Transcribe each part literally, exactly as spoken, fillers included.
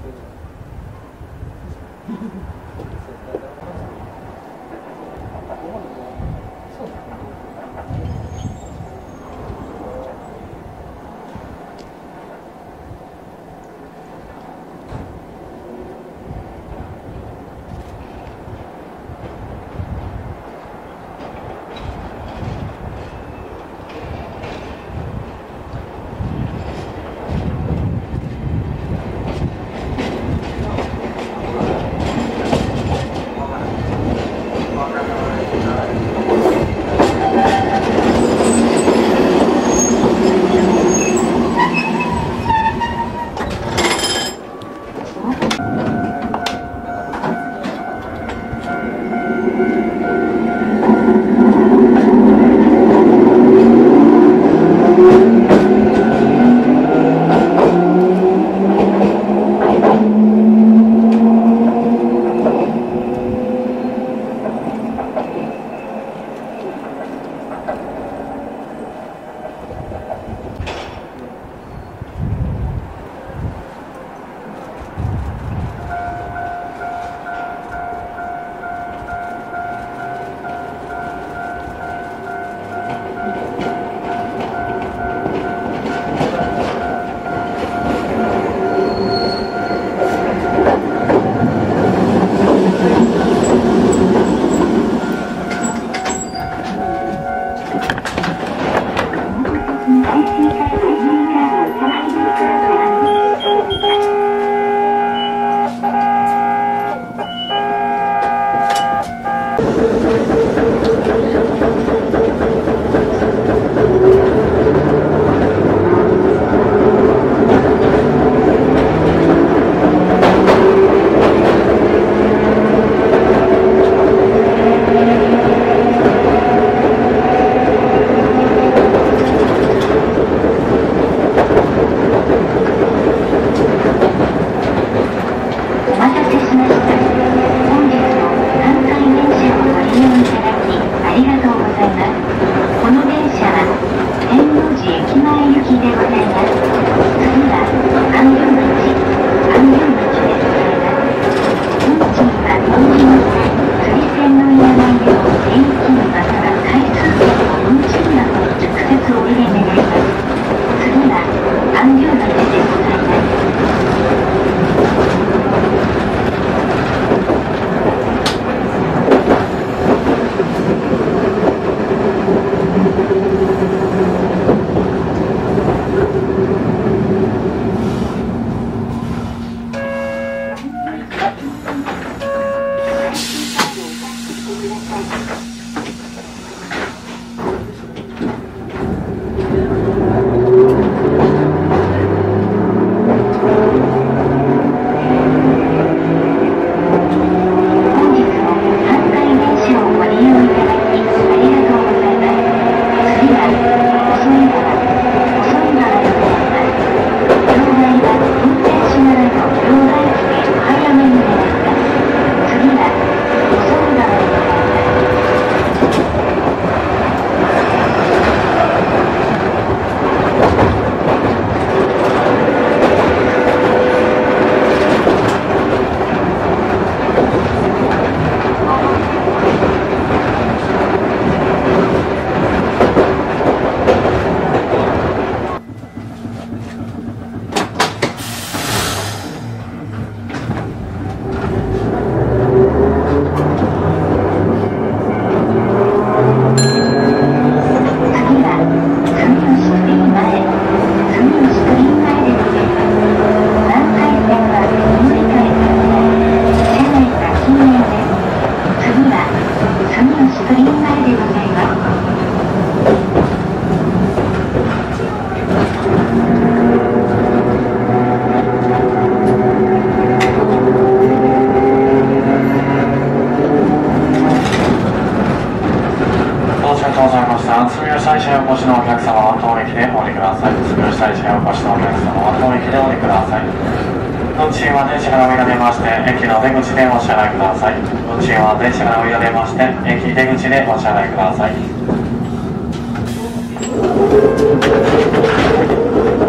お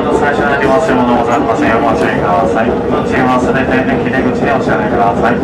待たせ最初に利用するものございませんようご注意ください。運賃はすべて駅出口でお支払いください。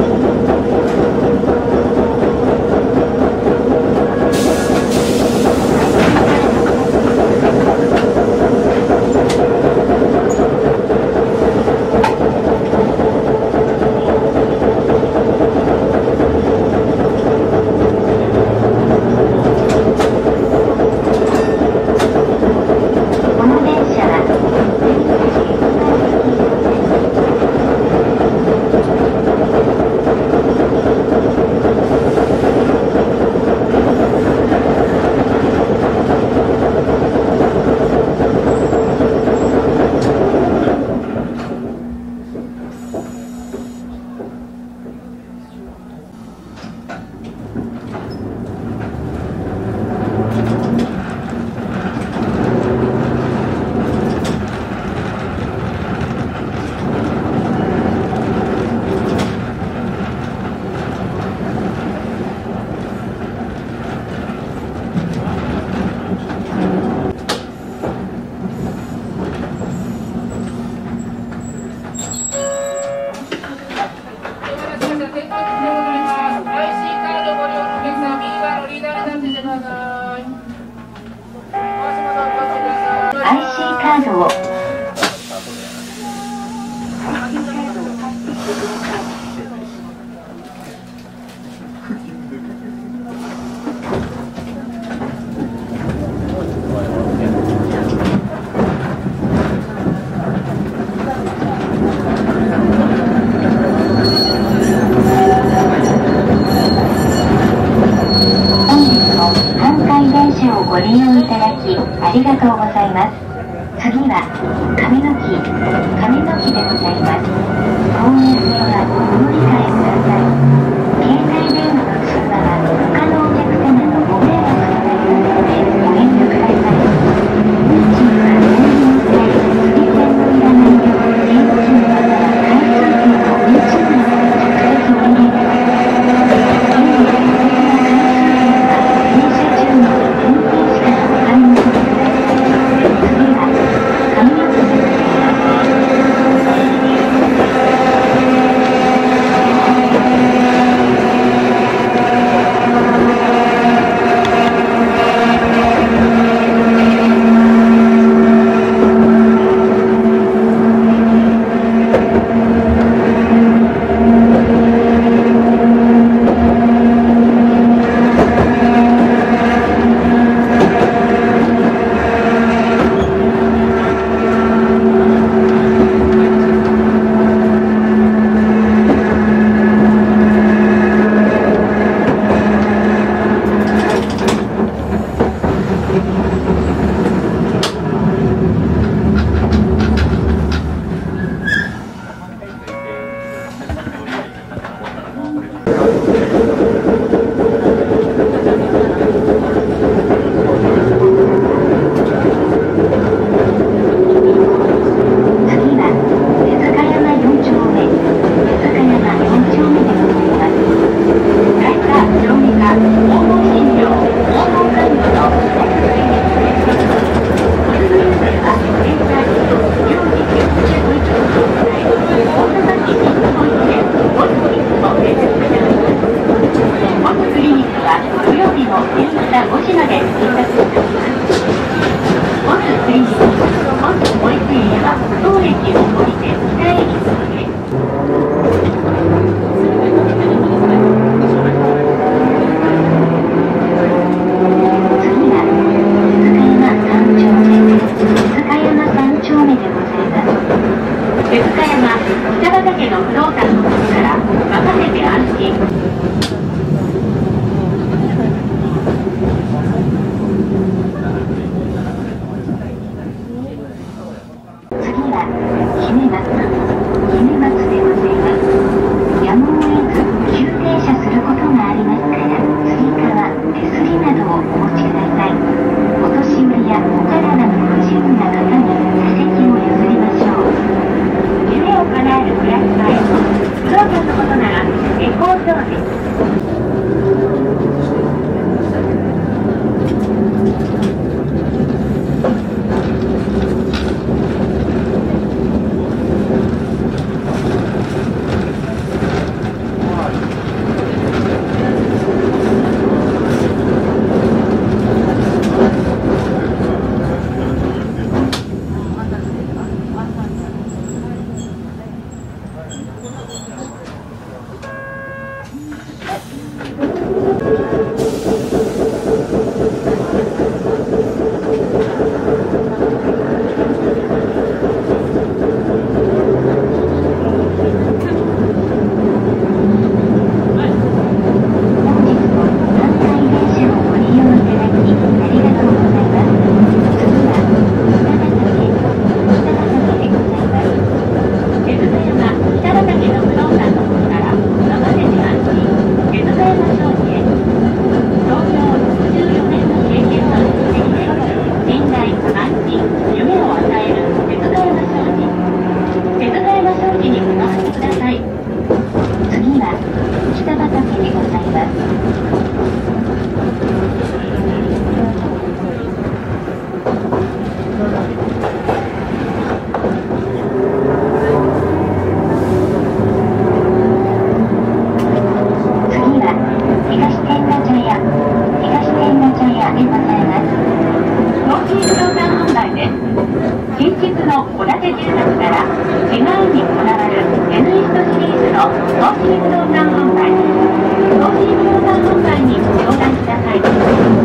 東浜不動産本館、東浜不動産本館にご相談ください。